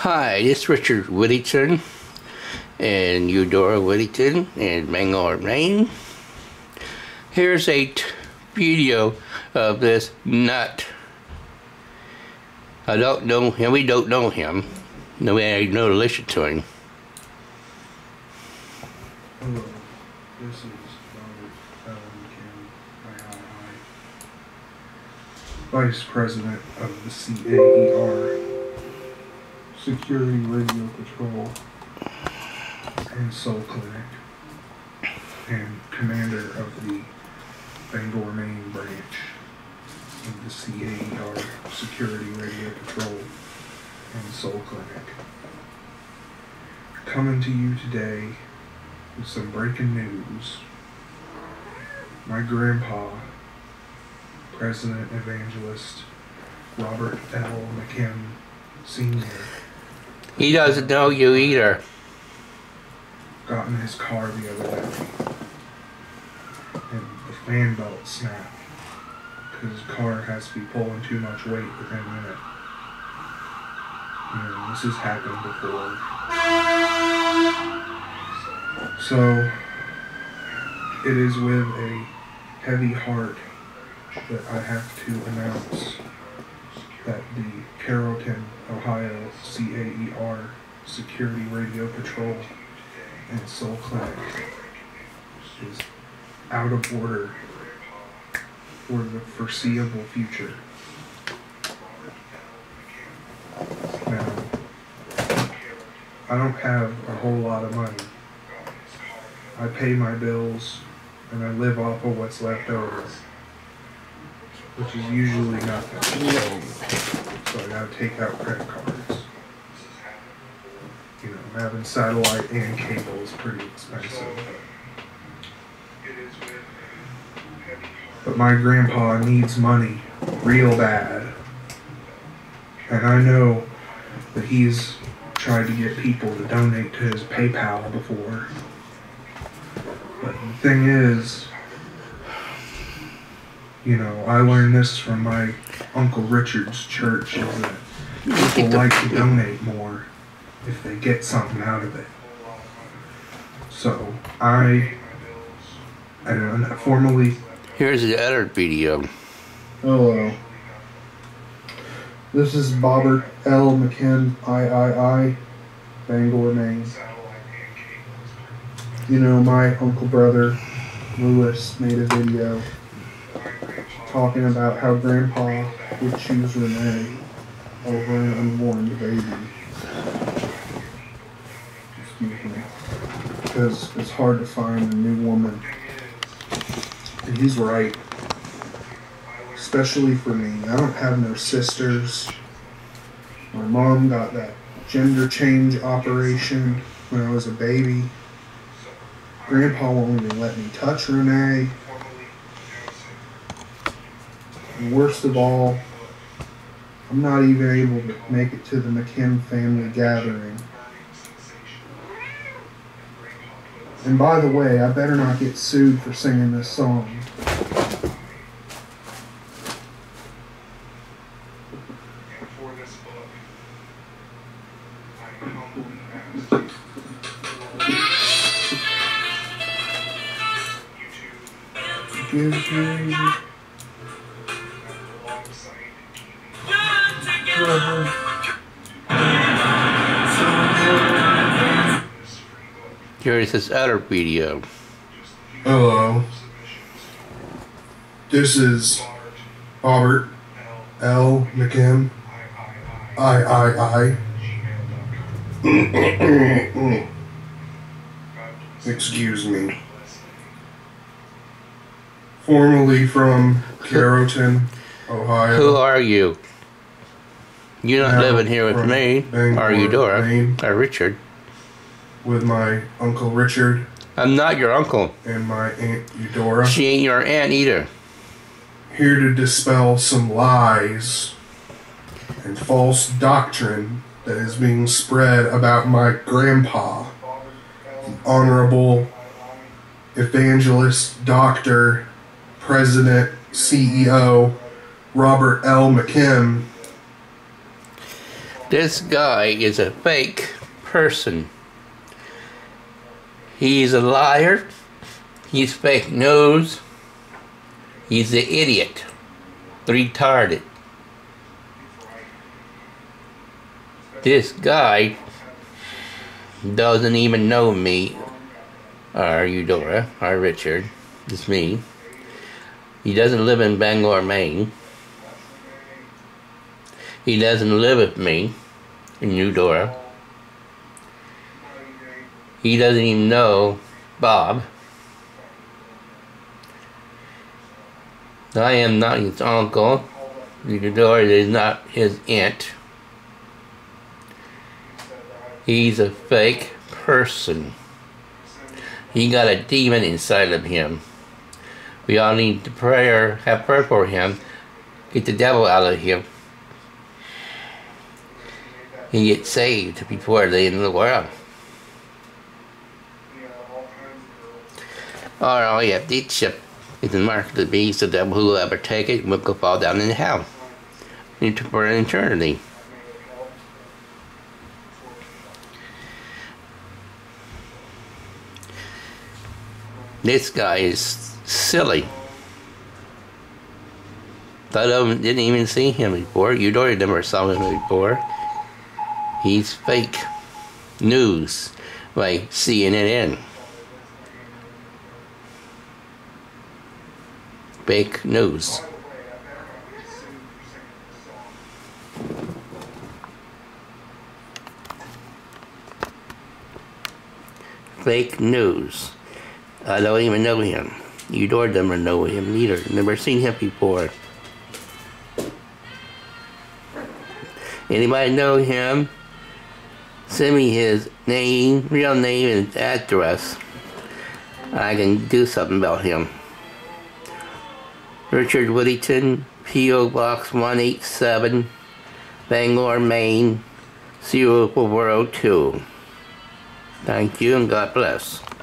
Hi, this is Richard Whittington and Eudora Whittington in Bangor, Maine. Here's a video of this nut. I don't know him, we don't know him. No, we had no relation to him. Hello, this is Robert Allen Kim, Vice President of the CAER Security Radio Patrol and Soul Clinic, and Commander of the Bangor, Maine branch of the CAER Security Radio Patrol and Soul Clinic. Coming to you today with some breaking news. My grandpa, President Evangelist Robert L. McKim Sr. He doesn't know you either. Got in his car the other day, and the fan belt snapped because his car has to be pulling too much weight within a minute. And this has happened before. So it is with a heavy heart that I have to announce that the Carrollton, Ohio CAER Security Radio Patrol and Soul Clinic is out of order for the foreseeable future. Now, I don't have a whole lot of money. I pay my bills and I live off of what's left over, which is usually nothing. So I gotta take out credit cards. You know, having satellite and cable is pretty expensive. But my grandpa needs money real bad. And I know that he's tried to get people to donate to his PayPal before. But the thing is, you know, I learned this from my Uncle Richard's church, is that people like to donate more if they get something out of it. So I formally... Here's the other video. Hello. This is Bobert L. McKim III, Bangor, Maine. You know, my uncle brother, Lewis, made a video talking about how Grandpa would choose Renee over an unborn baby. Excuse me. Because it's hard to find a new woman. And he's right. Especially for me. I don't have no sisters. My mom got that gender change operation when I was a baby. Grandpa won't even let me touch Renee. And worst of all, I'm not even able to make it to the McKim Family Gathering. And by the way, I better not get sued for singing this song. Here's this other video. Hello. This is Robert L. McKim III. Excuse me. Formerly from Carrollton, Ohio. Who are you? You're not living here with me, or Eudora, or Richard. With my Uncle Richard. I'm not your uncle. And my Aunt Eudora. She ain't your aunt either. Here to dispel some lies and false doctrine that is being spread about my grandpa, the Honorable Evangelist Doctor, President, CEO, Robert L. McKim. This guy is a fake person. He's a liar. He's fake news. He's an idiot. Retarded. This guy doesn't even know me, or Eudora, or Richard. It's me. He doesn't live in Bangor, Maine. He doesn't live with me in Eudora. He doesn't even know Bob. I am not his uncle. Eudora is not his aunt. He's a fake person. He got a demon inside of him. We all need to have prayer for him. Get the devil out of him. He gets saved before the end of the world. Or we have this ship. It's the mark of the beast. The devil who will ever take it will go fall down in hell for an eternity. This guy is silly. Thought of him, didn't even see him before. Eudora never saw him before. He's fake news, like CNN. Fake news. Fake news. I don't even know him. Eudora never know him either. Never seen him before. Anybody know him? Send me his name, real name, and address. I can do something about him. Richard Whittington, P.O. Box 187, Bangor, Maine, 04002. Thank you and God bless.